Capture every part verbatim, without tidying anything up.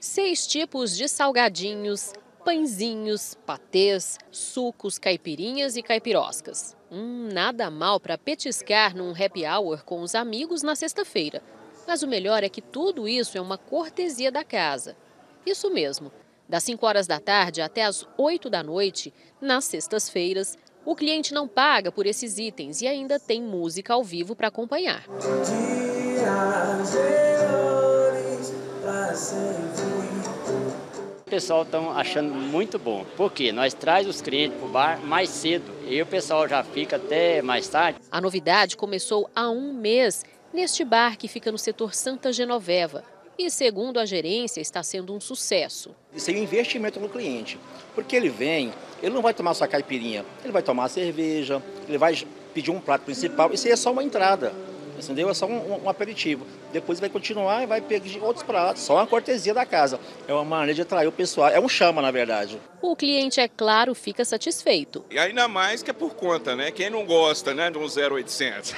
Seis tipos de salgadinhos, pãezinhos, patês, sucos, caipirinhas e caipiroscas. Hum, nada mal para petiscar num happy hour com os amigos na sexta-feira. Mas o melhor é que tudo isso é uma cortesia da casa. Isso mesmo, das cinco horas da tarde até as oito da noite, nas sextas-feiras, o cliente não paga por esses itens e ainda tem música ao vivo para acompanhar. O pessoal está achando muito bom, porque nós trazemos os clientes para o bar mais cedo e o pessoal já fica até mais tarde. A novidade começou há um mês neste bar que fica no setor Santa Genoveva e, segundo a gerência, está sendo um sucesso. Isso é um investimento no cliente, porque ele vem, ele não vai tomar só caipirinha, ele vai tomar cerveja, ele vai pedir um prato principal, isso aí é só uma entrada. Entendeu? É só um, um aperitivo. Depois vai continuar e vai pedir outros pratos. Só uma cortesia da casa. É uma maneira de atrair o pessoal. É um chama, na verdade. O cliente, é claro, fica satisfeito. E ainda mais que é por conta, né? Quem não gosta, né, de um zero oitocentos.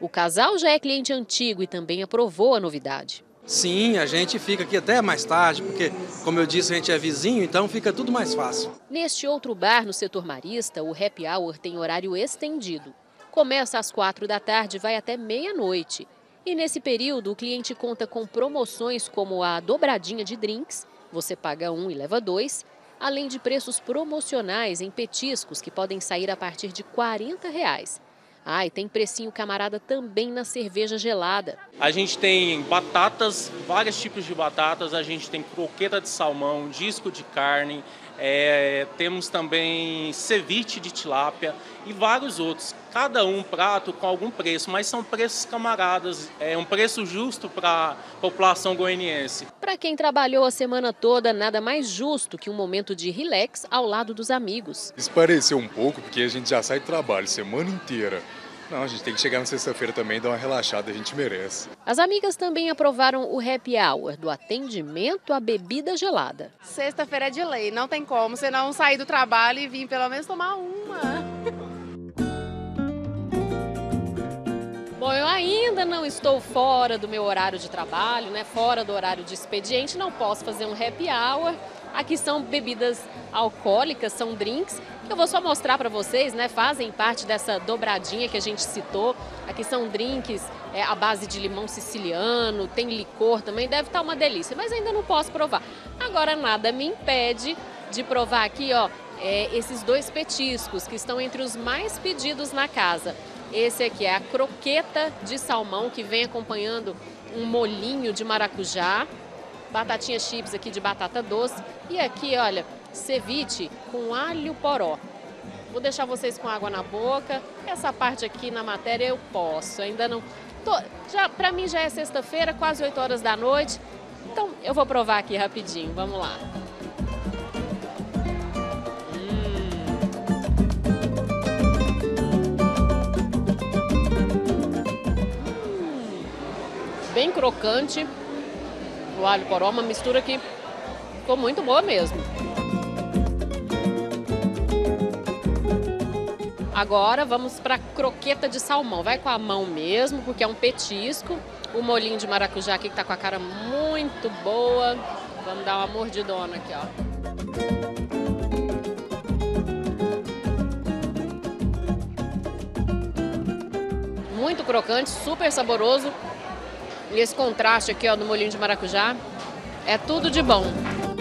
O casal já é cliente antigo e também aprovou a novidade. Sim, a gente fica aqui até mais tarde, porque, como eu disse, a gente é vizinho, então fica tudo mais fácil. Neste outro bar, no setor Marista, o happy hour tem horário estendido. Começa às quatro da tarde e vai até meia-noite. E nesse período, o cliente conta com promoções como a dobradinha de drinks, você paga um e leva dois, além de preços promocionais em petiscos que podem sair a partir de quarenta reais. Ah, e tem precinho camarada também na cerveja gelada. A gente tem batatas, vários tipos de batatas, a gente tem croqueta de salmão, disco de carne, É, temos também ceviche de tilápia e vários outros. Cada um prato com algum preço, mas são preços camaradas, é um preço justo para a população goianiense. Para quem trabalhou a semana toda, nada mais justo que um momento de relax ao lado dos amigos. Espareceu um pouco, porque a gente já sai do trabalho semana inteira. Não, a gente tem que chegar na sexta-feira também e dar uma relaxada, a gente merece. As amigas também aprovaram o happy hour, do atendimento à bebida gelada. Sexta-feira é de lei, não tem como, senão sair do trabalho e vir pelo menos tomar uma. Bom, eu ainda não estou fora do meu horário de trabalho, né? Fora do horário de expediente, não posso fazer um happy hour. Aqui são bebidas alcoólicas, são drinks, que eu vou só mostrar para vocês, né? Fazem parte dessa dobradinha que a gente citou. Aqui são drinks é, à base de limão siciliano, tem licor também, deve estar uma delícia, mas ainda não posso provar. Agora nada me impede de provar aqui, ó, é, esses dois petiscos que estão entre os mais pedidos na casa. Esse aqui é a croqueta de salmão, que vem acompanhando um molhinho de maracujá. Batatinha chips aqui de batata doce. E aqui, olha, ceviche com alho poró. Vou deixar vocês com água na boca. Essa parte aqui na matéria eu posso. Ainda não... Tô, já, pra mim já é sexta-feira, quase oito horas da noite. Então eu vou provar aqui rapidinho. Vamos lá. Hum. Bem crocante. O alho poró, uma mistura que ficou muito boa mesmo. Agora vamos para croqueta de salmão. Vai com a mão mesmo, porque é um petisco. O molhinho de maracujá aqui que tá com a cara muito boa. Vamos dar uma mordidona aqui, ó. Muito crocante, super saboroso. E esse contraste aqui, ó, do molhinho de maracujá, é tudo de bom.